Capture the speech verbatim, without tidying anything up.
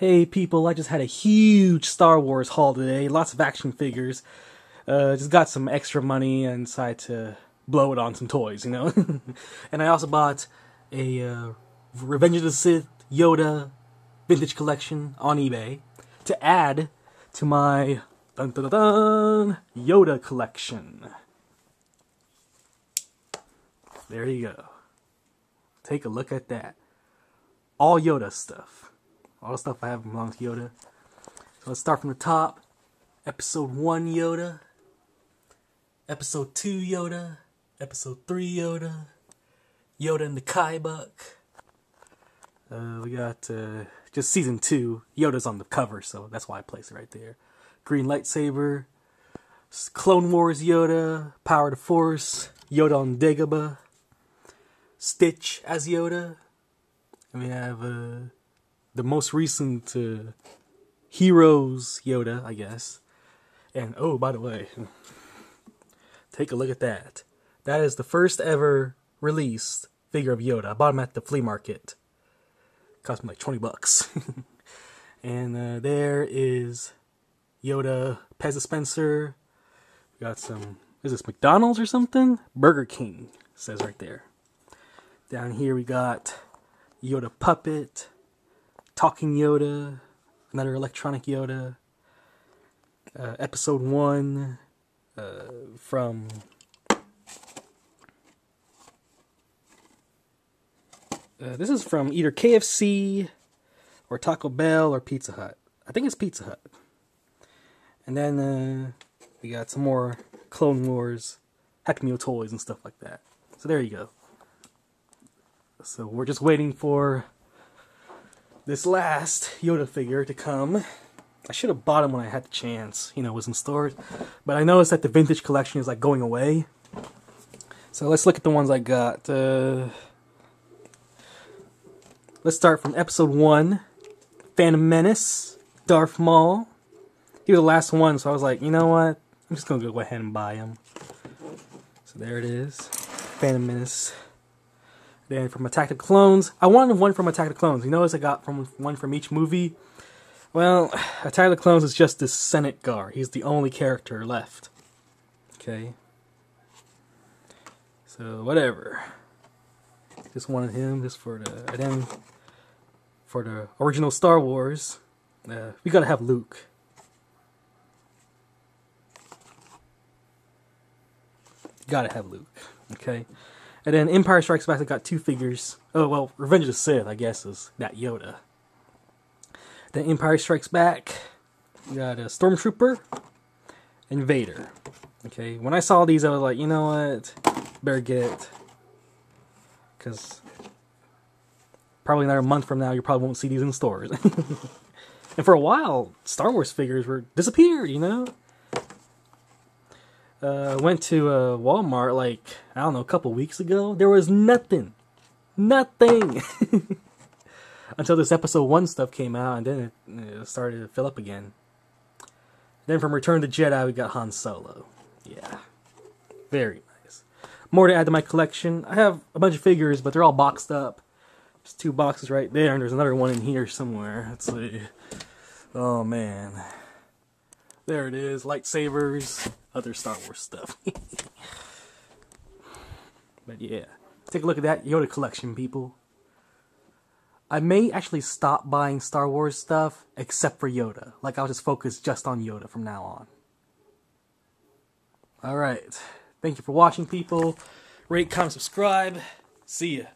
hey people, I just had a huge Star Wars haul today, lots of action figures, uh, just got some extra money and decided to blow it on some toys, you know. And I also bought a uh, Revenge of the Sith Yoda vintage collection on eBay to add to my dun dun dun dun Yoda collection. There you go. Take a look at that. All Yoda stuff. All the stuff I have belongs to Yoda. So let's start from the top. Episode one Yoda. Episode two Yoda. Episode three Yoda. Yoda and the Kaibuck. Uh, we got uh, just Season two. Yoda's on the cover, so that's why I placed it right there. Green Lightsaber. Clone Wars Yoda. Power to Force. Yoda on Dagobah. Stitch as Yoda. And we have uh, the most recent uh, Heroes Yoda, I guess. And oh, by the way, take a look at that. That is the first ever released figure of Yoda. I bought him at the flea market. Cost me like twenty bucks. And uh, there is Yoda Pez dispenser. We got some, is this McDonald's or something? Burger King says right there. Down here we got Yoda puppet, talking Yoda, another electronic Yoda, uh, episode one uh, from uh, this is from either K F C or Taco Bell or Pizza Hut. I think it's Pizza Hut. And then uh, we got some more Clone Wars Happy Meal toys and stuff like that. So there you go. So we're just waiting for this last Yoda figure to come. I should have bought him when I had the chance, you know, it was in stores. But I noticed that the vintage collection is like going away. So let's look at the ones I got. Uh, let's start from Episode one. Phantom Menace, Darth Maul. He was the last one, so I was like, you know what? I'm just going to go ahead and buy him. So there it is. Phantom Menace. Then from Attack of the Clones, I wanted one from Attack of the Clones. You notice I got from one from each movie. Well, Attack of the Clones is just this Senate guard. He's the only character left. Okay. So whatever. Just wanted him just for the and then for the original Star Wars. Uh, we gotta have Luke. Gotta have Luke. Okay. And then Empire Strikes Back, I got two figures. Oh, well, Revenge of the Sith, I guess, is that Yoda. Then Empire Strikes Back, we got a Stormtrooper and Vader. Okay, when I saw these, I was like, you know what? Better get it. Because probably another month from now, you probably won't see these in stores. And for a while, Star Wars figures were disappeared, you know? I uh, went to uh, Walmart like, I don't know, a couple weeks ago. There was nothing. Nothing. Until this episode one stuff came out, and then it, it started to fill up again. Then from Return of the Jedi, we got Han Solo. Yeah. Very nice. More to add to my collection. I have a bunch of figures, but they're all boxed up. There's two boxes right there, and there's another one in here somewhere. Let's see. Oh, man. There it is. Lightsabers. Other Star Wars stuff. But yeah. Take a look at that Yoda collection, people. I may actually stop buying Star Wars stuff except for Yoda. Like, I'll just focus just on Yoda from now on. Alright. Thank you for watching, people. Rate, comment, subscribe. See ya.